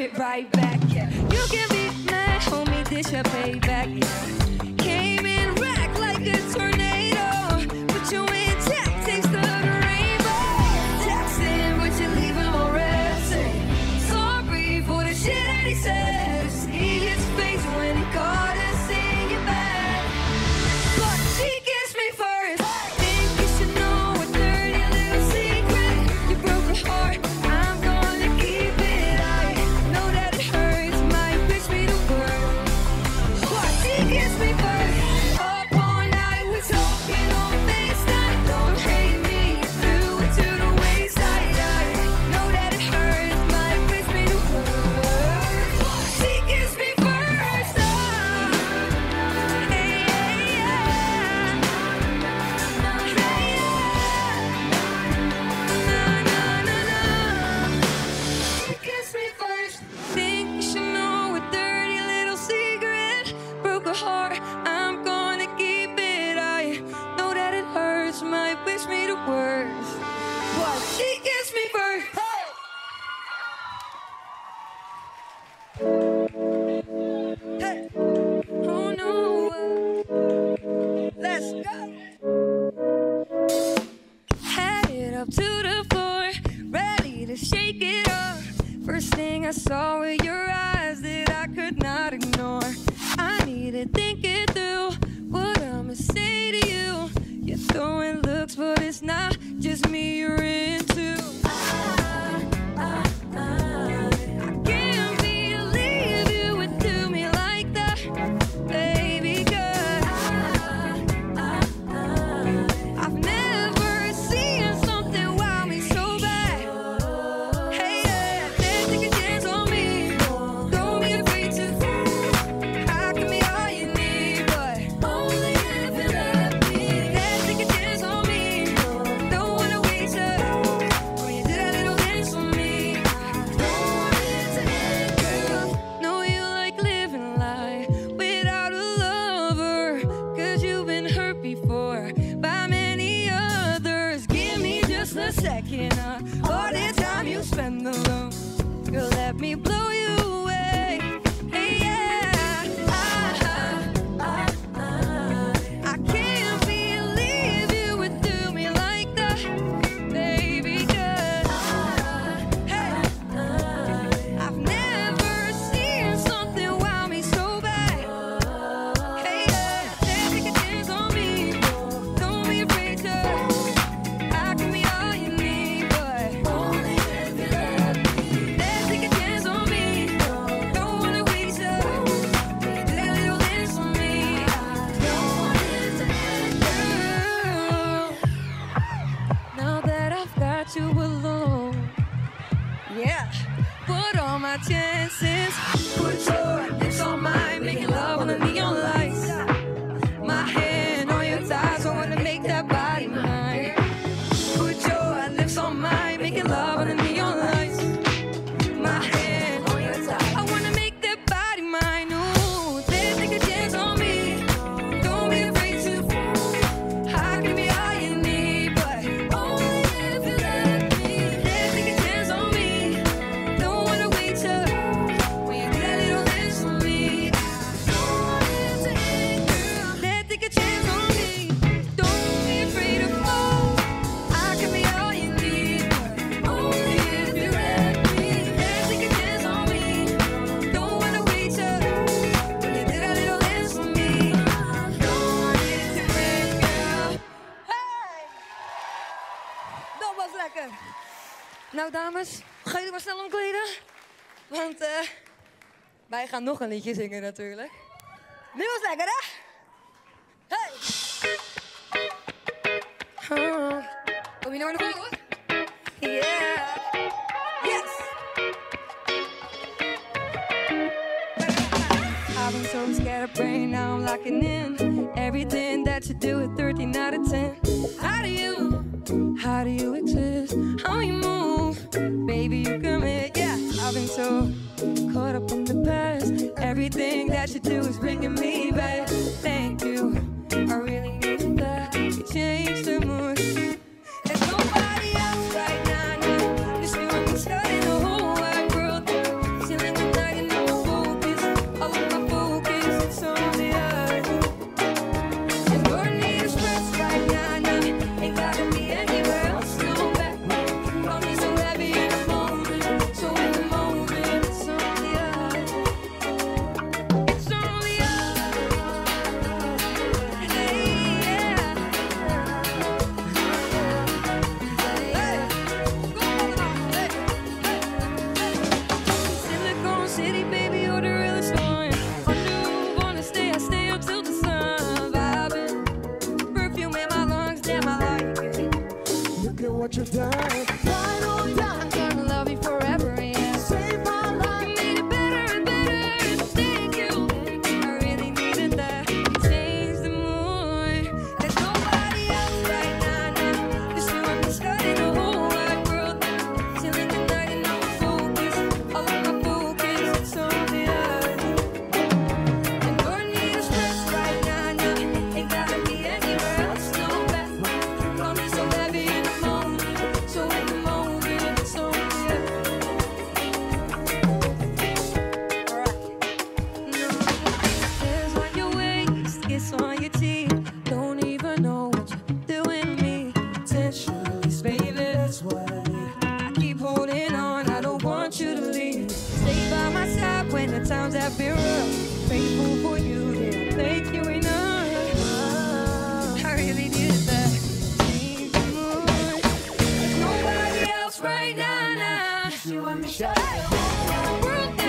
it right back, yeah. You can be mad, homie, this your payback, yeah. Came in wreck like a tornado, put you in jack, taste the rainbow. Jackson, would you leave him on red? Say sorry for the shit that he said. See his face when he caught us singing back. But she kissed me first. Think you should know a dirty little secret. You broke my heart. I'm gonna keep it. I know that it hurts, might wish me the worst, but she gets me first. Hey. Oh no. Let's go. Had it up to the floor, ready to shake it off. First thing I saw were your eyes that I could not ignore. I need to think it through, what I'ma say to you. You're throwing looks, but it's not just me you're into. I can't believe you would do me like that, baby girl. I've never seen something wow me so bad. Hey, yeah, then take a chance on me. Don't be afraid to second up. All the time you spend alone, girl, let me blow you away. Hey, yeah, I can't believe you would do me like that, baby girl. Hey, I've never seen something wow me so bad. Hey, yeah, take a chance on me. Don't be afraid to. You alone, yeah. Put all my chances, put your lips on mine, making love on the neon lights. My hand on your thighs, I wanna make that body mine. Put your lips on mine, making love on the neon lights. My hand on your thighs, I wanna make that body mine. Ooh, then take a chance on me. Don't be afraid to fall. I can be all you need, but only. Lekker. Nou dames, ga jullie maar snel omkleden. Want wij gaan nog een liedje zingen natuurlijk. Nu was lekker, hè? Hey! Oh. Kom je nou nog goed? Yeah! Yes! I've been so scared of brain, now I'm locking in. Everything that you do at 13 out of 10. How do you exist? How you move? Baby, you commit, yeah. I've been so caught up in the past. Everything that you do is bringing me back. Thank you, I really need that. You changed the mood. There's nobody else right now. Just you and me telling the whole wide world. I've been rough, faithful for you, didn't thank you enough. I really did that. Thank you much. There's nobody else right now. You want me to